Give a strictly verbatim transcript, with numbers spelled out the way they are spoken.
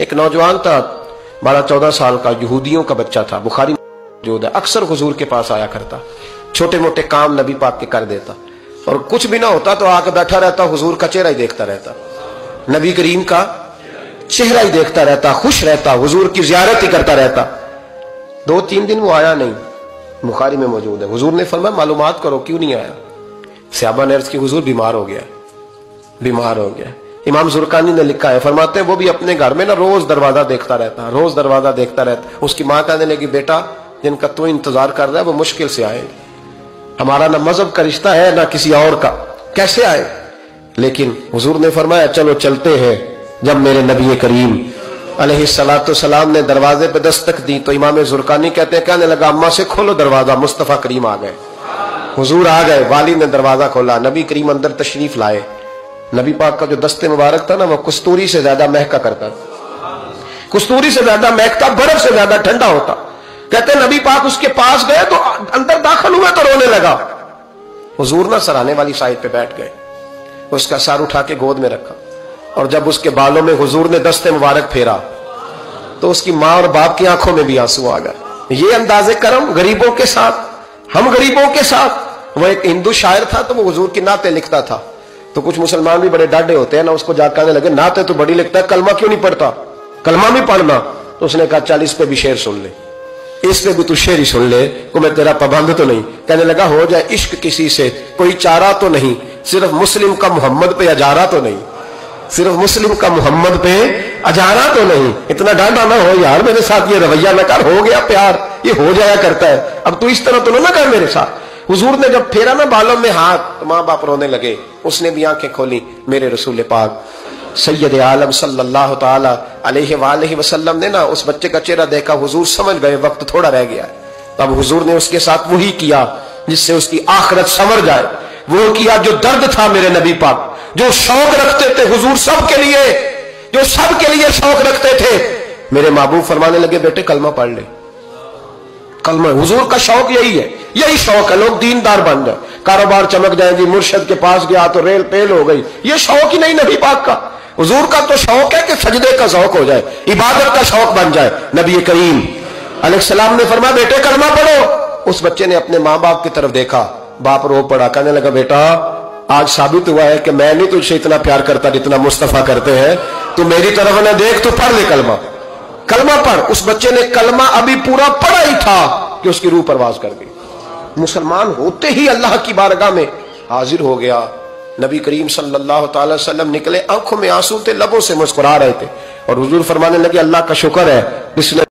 एक नौजवान था, बारह चौदह साल का, यहूदियों का बच्चा था। बुखारी मौजूद है, अक्सर हुजूर के पास आया करता, छोटे मोटे काम नबी पाक के कर देता, और कुछ भी ना होता तो आके बैठा रहता, हुजूर का चेहरा ही देखता रहता, नबी करीम का चेहरा ही देखता रहता, खुश रहता, हुजूर की जियारत ही करता रहता। दो तीन दिन वो आया नहीं। बुखारी में मौजूद है। हुजूर ने फरमाया, मालूमात करो क्यों नहीं आया। सहाबा ने अर्ज की, हुजूर बीमार हो गया, बीमार हो गया। इमाम जुरकानी ने लिखा है, फरमाते हैं वो भी अपने घर में ना रोज दरवाजा देखता रहता, रोज दरवाजा देखता रहता। उसकी माँ कहने लगी, बेटा जिनका तू इंतजार कर रहा है वो मुश्किल से आए, हमारा ना मजहब का रिश्ता है ना किसी और का, कैसे आए। लेकिन हुजूर ने फरमाया, चलो चलते हैं। जब मेरे नबी करीम अलैहिस्सलाम ने दरवाजे पे दस्तक दी तो इमाम जुरकानी कहते हैं, कहने लगा, अम्मा से खोलो दरवाजा, मुस्तफ़ा करीम आ गए, हुजूर आ गए। वाली ने दरवाजा खोला, नबी करीम अंदर तशरीफ लाए। नबी पाक का जो दस्ते मुबारक था ना, वह कस्तूरी से ज्यादा महका करता, कस्तूरी से ज्यादा महकता, बर्फ से ज्यादा ठंडा होता। कहते नबी पाक उसके पास गए तो अंदर दाखिल हुआ तो रोने लगा। हुजूर ना सराहने वाली साइड पे बैठ गए, उसका सर उठा के गोद में रखा, और जब उसके बालों में हुजूर ने दस्ते मुबारक फेरा तो उसकी माँ और बाप की आंखों में भी आंसू आ गए। ये अंदाजे करम गरीबों के साथ, हम गरीबों के साथ। वह एक हिंदू शायर था, तो वो हुजूर की नाते लिखता था। तो कुछ मुसलमान भी बड़े डाढ़े होते हैं ना, उसको जाकर कहने लगे, नाते तो बड़ी लिखता है, कलमा क्यों नहीं पढ़ता, कलमा भी पढ़ना। तो उसने कहा, चल इस पे भी शेर सुन ले, इस पे भी तू शेर ही सुन ले, को मैं तेरा पाबंद तो नहीं। कहने लगा, हो जाए इश्क किसी से कोई चारा तो नहीं, सिर्फ मुस्लिम का मोहम्मद पे अजारा तो नहीं, सिर्फ मुस्लिम का मोहम्मद पे अजारा तो नहीं। इतना डांडा ना हो यार, मेरे साथ ये रवैया ना कर, हो गया प्यार, ये हो जाया करता है, अब तू इस तरह तो ना कर मेरे साथ। हुजूर ने जब फेरा ना बालों में हाथ, तो माँ बाप रोने लगे, उसने भी आंखें खोली। मेरे रसूल पाक सैयद आलम सल्लल्लाहु ताला अलैहि वालैहि वसल्लम ने ना उस बच्चे का चेहरा देखा, हुजूर समझ गए वक्त थोड़ा रह गया। तब हुजूर ने उसके साथ वही किया जिससे उसकी आखिरत संवर जाए, वो किया जो दर्द था मेरे नबी पाक, जो शौक रखते थे हुजूर सब के लिए, जो सब के लिए शौक रखते थे। मेरे महबूब फरमाने लगे, बेटे कलमा पढ़ ले, कलमा। हुजूर का शौक यही है, यही शौक है, लोग दीनदार बन जाए, कारोबार चमक जाएंगे। मुर्शद के पास गया तो रेल पेल हो गई, ये शौक ही नहीं नबी पाक का। हुजूर का तो शौक है कि सजदे का शौक हो जाए, इबादत का शौक बन जाए। नबी करीम अलैहिस्सलाम ने फरमाया, बेटे कलमा पढ़ो। उस बच्चे ने अपने माँ बाप की तरफ देखा, बाप रो पड़ा, कहने लगा, बेटा आज साबित हुआ है कि मैं नहीं तुझसे इतना प्यार करता जितना मुस्तफा करते हैं, तू मेरी तरफ ना देख, तू पढ़ ले कलमा, कलमा पढ़। उस बच्चे ने कलमा अभी पूरा पढ़ा ही था कि उसकी रूह परवाज कर गई। मुसलमान होते ही अल्लाह की बारगाह में हाजिर हो गया। नबी करीम सल्लल्लाहु अलैहि वसल्लम निकले, आंखों में आंसू थे, लबों से मुस्कुरा रहे थे, और हुजूर फरमाने लगे, अल्लाह का शुक्र है